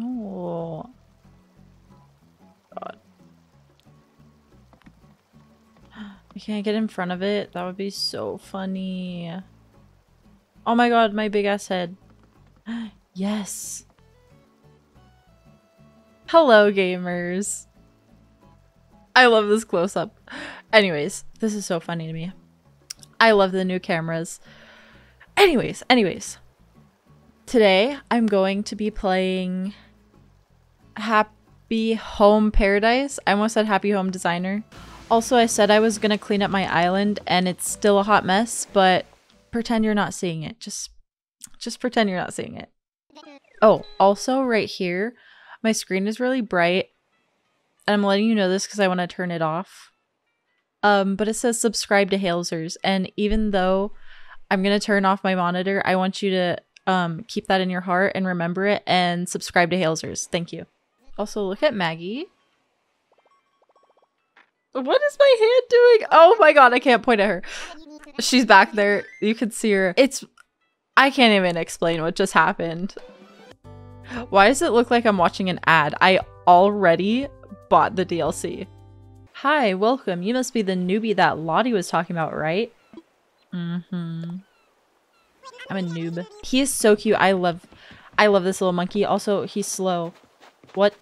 Oh. God. I can't get in front of it. That would be so funny. Oh my god, my big ass head. Yes. Hello, gamers. I love this close-up. Anyways, this is so funny to me. I love the new cameras. Anyways. Today, I'm going to be playing Happy Home Paradise. I almost said Happy Home Designer. Also, I said I was going to clean up my island, and it's still a hot mess, but pretend you're not seeing it. Just pretend you're not seeing it. Oh, also right here, my screen is really bright. And I'm letting you know this because I want to turn it off. But it says subscribe to hailzerz. And even though I'm going to turn off my monitor, I want you to keep that in your heart and remember it and subscribe to hailzerz. Thank you. Also, look at Maggie. What is my hand doing? Oh my god, I can't point at her. She's back there. You can see her. I can't even explain what just happened. Why does it look like I'm watching an ad? I already bought the DLC. Hi, welcome. You must be the newbie that Lottie was talking about, right? Mm-hmm. I'm a noob. He is so cute. I love this little monkey. Also, he's slow. What?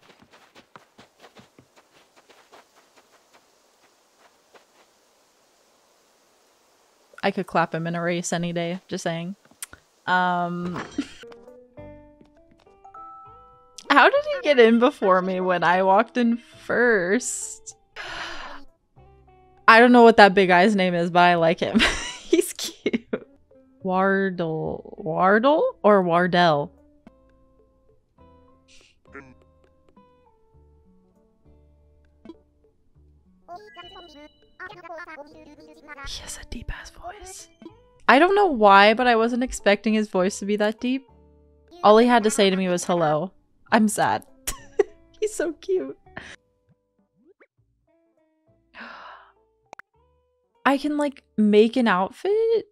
I could clap him in a race any day. Just saying. How did he get in before me when I walked in first? I don't know what that big guy's name is, but I like him. He's cute. Wardell or Wardell? He has a deep-ass voice. I don't know why, but I wasn't expecting his voice to be that deep. All he had to say to me was hello. I'm sad. He's so cute. I can like make an outfit.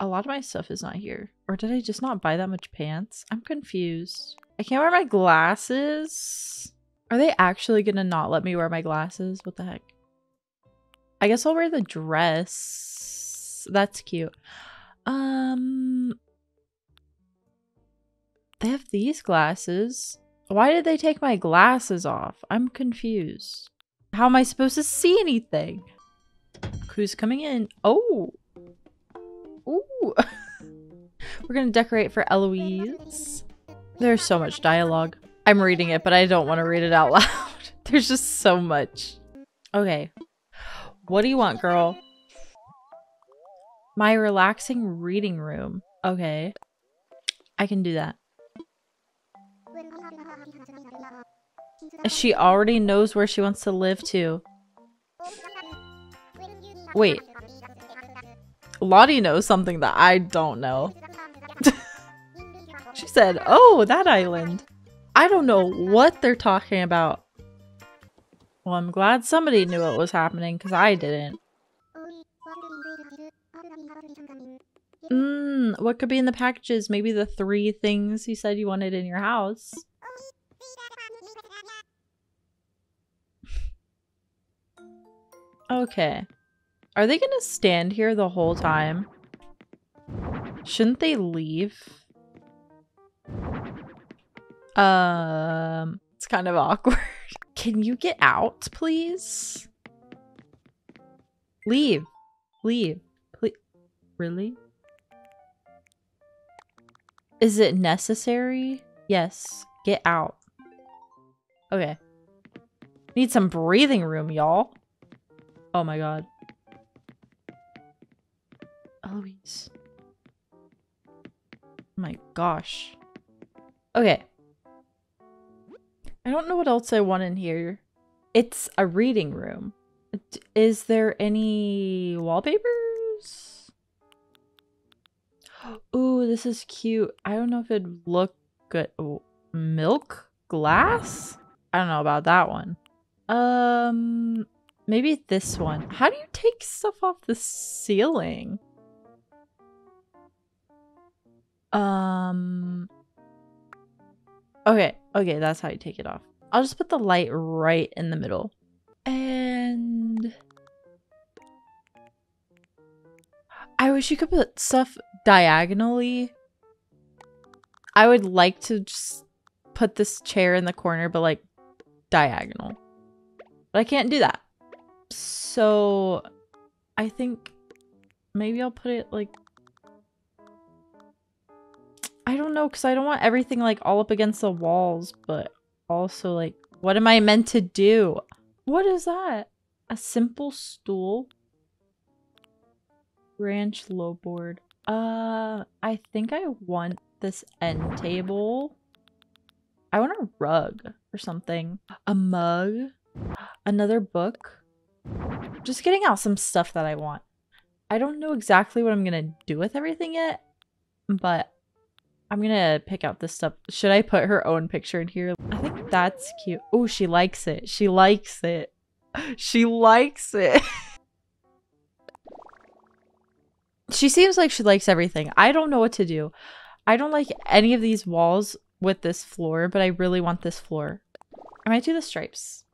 A lot of my stuff is not here. Or did I just not buy that much pants? I'm confused. I can't wear my glasses. Are they actually gonna not let me wear my glasses? What the heck? I guess I'll wear the dress. That's cute. They have these glasses. Why did they take my glasses off? I'm confused. How am I supposed to see anything? Who's coming in? Oh. Ooh. We're gonna decorate for Eloise. There's so much dialogue. I'm reading it, but I don't want to read it out loud. There's just so much. Okay. What do you want, girl? My relaxing reading room. Okay. I can do that. She already knows where she wants to live too. Wait. Lottie knows something that I don't know. She said, oh, that island. I don't know what they're talking about. Well, I'm glad somebody knew what was happening because I didn't. What could be in the packages? Maybe the 3 things you said you wanted in your house. Okay. Are they gonna stand here the whole time? Shouldn't they leave? It's kind of awkward. Can you get out, please? Leave. Leave. Please. Really? Is it necessary? Yes. Get out. Okay. Need some breathing room, y'all. Oh my god. Eloise. My gosh. Okay. I don't know what else I want in here. It's a reading room. Is there any wallpapers? Ooh, this is cute. I don't know if it'd look good. Ooh, milk glass? I don't know about that one. Maybe this one. How do you take stuff off the ceiling? Okay, that's how you take it off. I'll just put the light right in the middle. And I wish you could put stuff diagonally. I would like to just put this chair in the corner, but like diagonal. But I can't do that. So I think maybe I'll put it like, I don't know, because I don't want everything like all up against the walls, but also like, what am I meant to do? What is that? A simple stool? Branch low board. I think I want this end table. I want a rug or something. A mug. Another book. Just getting out some stuff that I want. I don't know exactly what I'm gonna do with everything yet, but I'm gonna pick out this stuff. Should I put her own picture in here? I think that's cute. Oh, she likes it. She likes it. She likes it. She seems like she likes everything. I don't know what to do. I don't like any of these walls with this floor, but I really want this floor. I might do the stripes.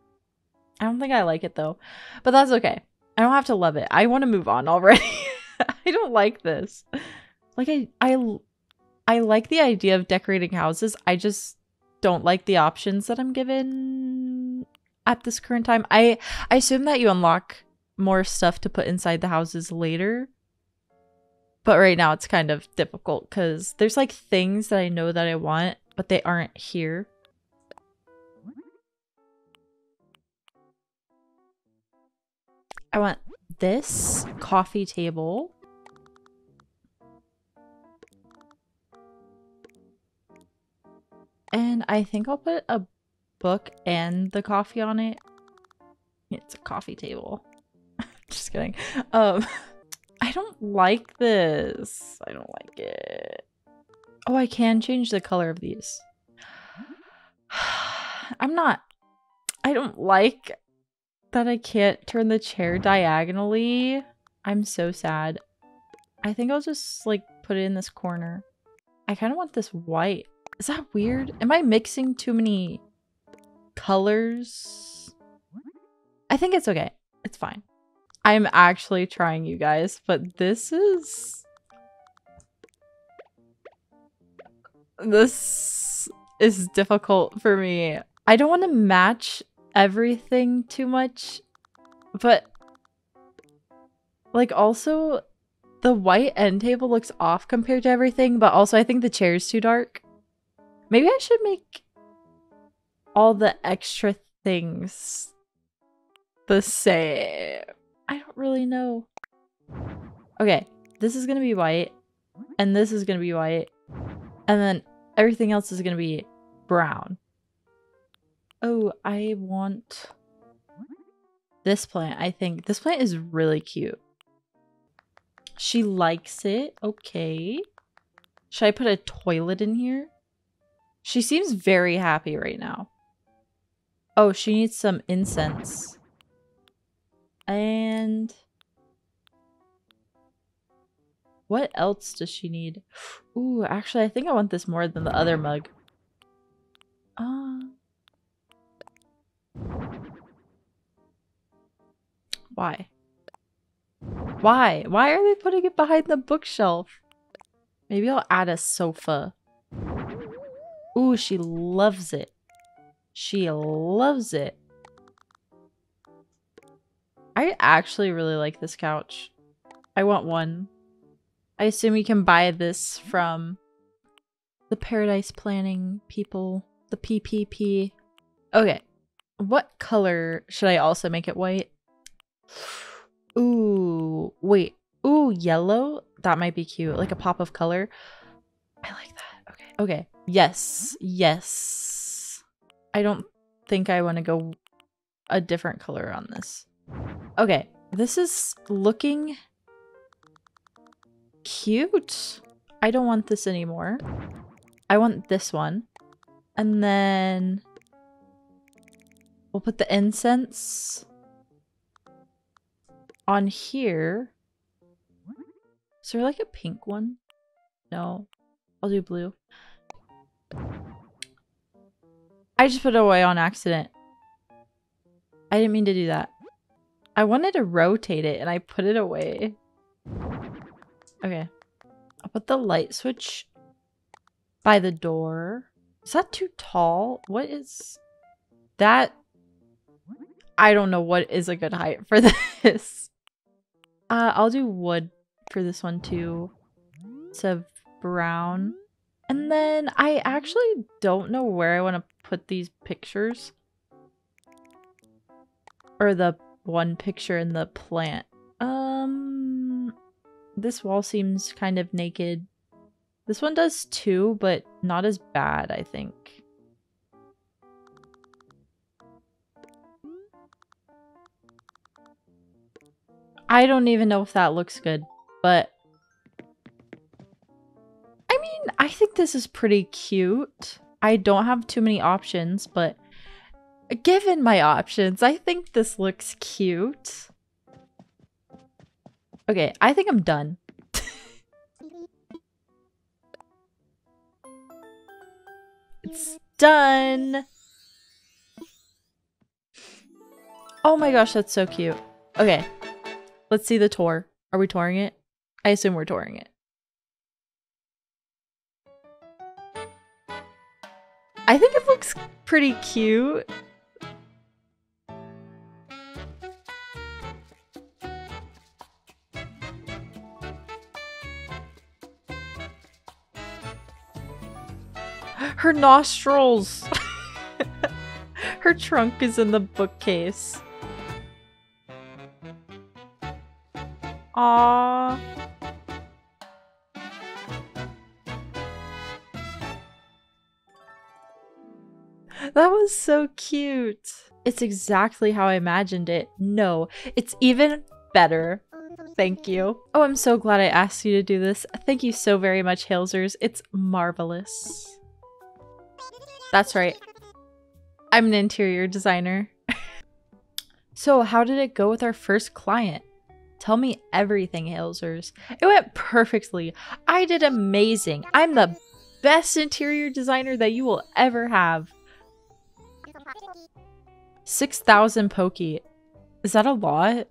I don't think I like it though, but that's okay. I don't have to love it. I want to move on already. I don't like this. Like I like the idea of decorating houses. I just don't like the options that I'm given at this current time. I assume that you unlock more stuff to put inside the houses later. But right now it's kind of difficult because there's like things that I know that I want, but they aren't here. I want this coffee table. And I think I'll put a book and the coffee on it. It's a coffee table. Just kidding. I don't like this. I don't like it. Oh, I can change the color of these. I don't like that I can't turn the chair diagonally. I'm so sad. I think I'll just like put it in this corner. I kind of want this white. Is that weird? Am I mixing too many colors? I think it's okay. It's fine. I'm actually trying, you guys, but this is... this is difficult for me. I don't want to match everything too much, but like also the white end table looks off compared to everything, but also I think the chair is too dark. Maybe I should make all the extra things the same. I don't really know. Okay, this is gonna be white, and this is gonna be white, and then everything else is gonna be brown. Oh, I want this plant, I think. This plant is really cute. She likes it. Okay. Should I put a toilet in here? She seems very happy right now. Oh, she needs some incense. And what else does she need? Ooh, actually, I think I want this more than the other mug. Why? Why? Why are they putting it behind the bookshelf? Maybe I'll add a sofa. Ooh, she loves it. She loves it. I actually really like this couch. I want one. I assume you can buy this from the Paradise Planning people, the PPP. Okay. What color should I also make it white? Ooh, wait. Ooh, yellow? That might be cute. Like a pop of color. I like that. Okay. Okay. Yes. Yes. I don't think I want to go a different color on this. Okay, this is looking cute. I don't want this anymore. I want this one. And then we'll put the incense on here. Is there like a pink one? No. I'll do blue. I just put it away on accident. I didn't mean to do that. I wanted to rotate it and I put it away. Okay. I'll put the light switch by the door. Is that too tall? What is that? I don't know what is a good height for this. I'll do wood for this one too. It's a brown. And then I actually don't know where I want to put these pictures. Or the one picture in the plant. This wall seems kind of naked. This one does too, but not as bad, I think. I don't even know if that looks good, but I mean, I think this is pretty cute. I don't have too many options, but given my options, I think this looks cute. Okay, I think I'm done. It's done! Oh my gosh, that's so cute. Okay, let's see the tour. Are we touring it? I assume we're touring it. I think it looks pretty cute. Her nostrils! Her trunk is in the bookcase. Aww. That was so cute. It's exactly how I imagined it. No, it's even better. Thank you. Oh, I'm so glad I asked you to do this. Thank you so very much, hailzerz. It's marvelous. That's right. I'm an interior designer. So how did it go with our first client? Tell me everything, hailzerz. It went perfectly. I did amazing. I'm the best interior designer that you will ever have. 6,000 Poké. Is that a lot?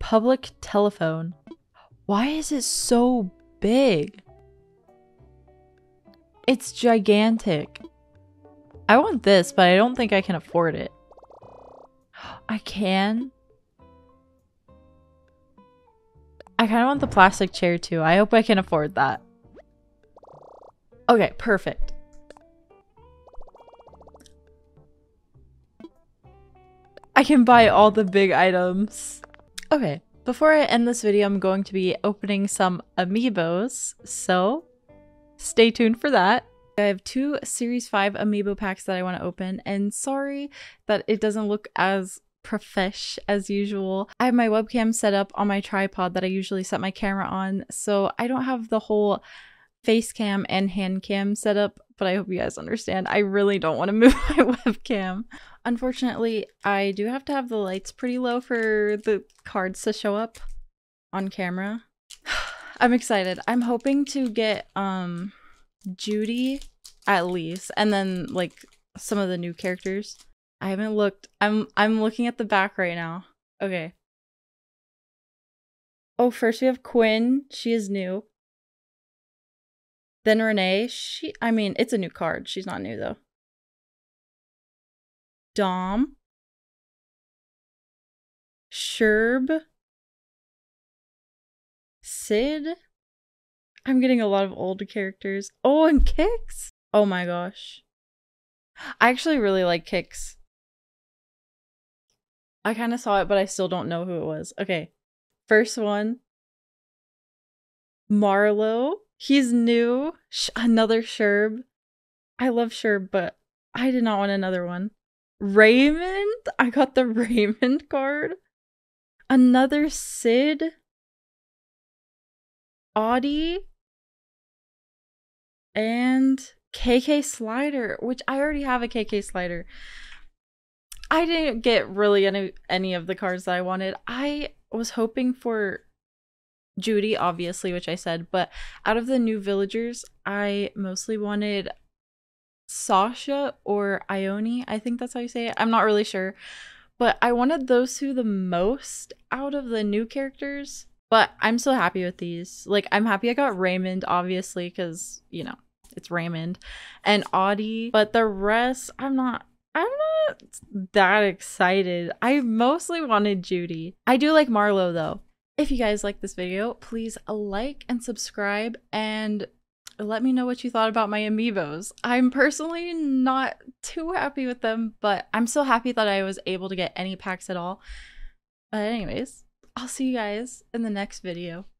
Public telephone. Why is it so big? It's gigantic. I want this, but I don't think I can afford it. I can? I kind of want the plastic chair too. I hope I can afford that. Okay, perfect. I can buy all the big items. Okay, before I end this video, I'm going to be opening some amiibos, so stay tuned for that. I have two Series 5 amiibo packs that I want to open, and sorry that it doesn't look as profesh as usual. I have my webcam set up on my tripod that I usually set my camera on, so I don't have the whole face cam and hand cam set up, but I hope you guys understand. I really don't want to move my webcam. Unfortunately, I do have to have the lights pretty low for the cards to show up on camera. I'm excited. I'm hoping to get Judy at least, and then like some of the new characters. I haven't looked. I'm looking at the back right now. Okay. Oh, first we have Quinn. She is new. Then Renee. I mean, it's a new card. She's not new though. Dom. Sherb. Sid? I'm getting a lot of old characters. Oh, and Kix! Oh my gosh. I actually really like Kix. I kind of saw it, but I still don't know who it was. Okay. First one. Marlo. He's new. Another Sherb. I love Sherb, but I did not want another one. Raymond? I got the Raymond card. Another Sid. Audie and KK Slider, which I already have a KK Slider. I didn't get really any of the cards that I wanted. I was hoping for Judy, obviously, which I said, but out of the new villagers, I mostly wanted Sasha or Ioni, I think that's how you say it. I'm not really sure. But I wanted those two the most out of the new characters. But I'm so happy with these. Like, I'm happy I got Raymond, obviously, because, you know, it's Raymond. And Audie. But the rest, I'm not that excited. I mostly wanted Judy. I do like Marlo, though. If you guys like this video, please like and subscribe and let me know what you thought about my amiibos. I'm personally not too happy with them, but I'm so happy that I was able to get any packs at all. But anyways, I'll see you guys in the next video.